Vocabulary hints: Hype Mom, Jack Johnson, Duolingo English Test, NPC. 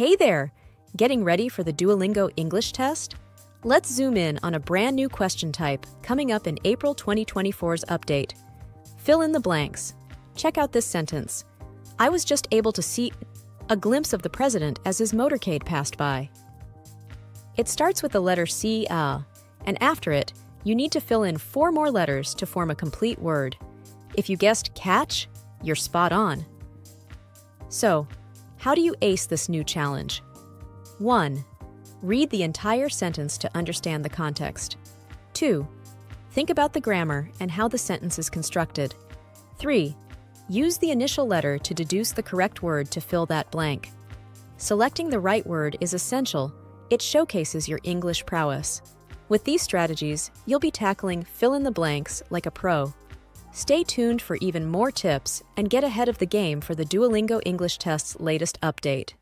Hey there! Getting ready for the Duolingo English test? Let's zoom in on a brand new question type coming up in April 2024's update. Fill in the blanks. Check out this sentence. I was just able to see a glimpse of the president as his motorcade passed by. It starts with the letter C, and after it, you need to fill in 4 more letters to form a complete word. If you guessed catch, you're spot on. So, how do you ace this new challenge? 1. Read the entire sentence to understand the context. 2. Think about the grammar and how the sentence is constructed. 3. Use the initial letter to deduce the correct word to fill that blank. Selecting the right word is essential. It showcases your English prowess. With these strategies, you'll be tackling fill-in-the-blanks like a pro. Stay tuned for even more tips and get ahead of the game for the Duolingo English Test's latest update.